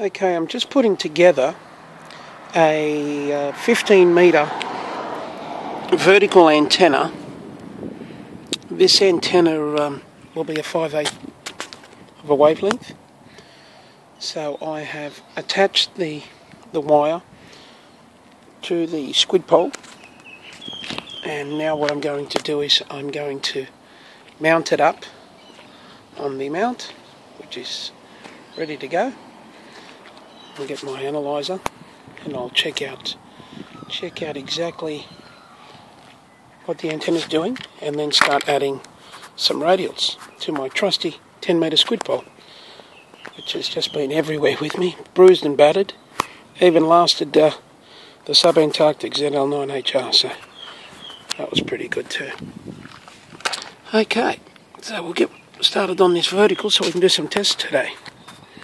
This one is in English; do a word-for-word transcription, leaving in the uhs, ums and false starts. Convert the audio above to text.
Okay, I'm just putting together a uh, fifteen metre vertical antenna. This antenna um, will be a five eighths of a wavelength. So I have attached the, the wire to the squid pole, and now what I'm going to do is I'm going to mount it up on the mount, which is ready to go. I'll get my analyzer and I'll check out check out exactly what the antenna is doing, and then start adding some radials to my trusty ten metre squid pole, which has just been everywhere with me, bruised and battered. Even lasted uh, the subantarctic Z L nine H R, so that was pretty good too. Okay, so we'll get started on this vertical so we can do some tests today.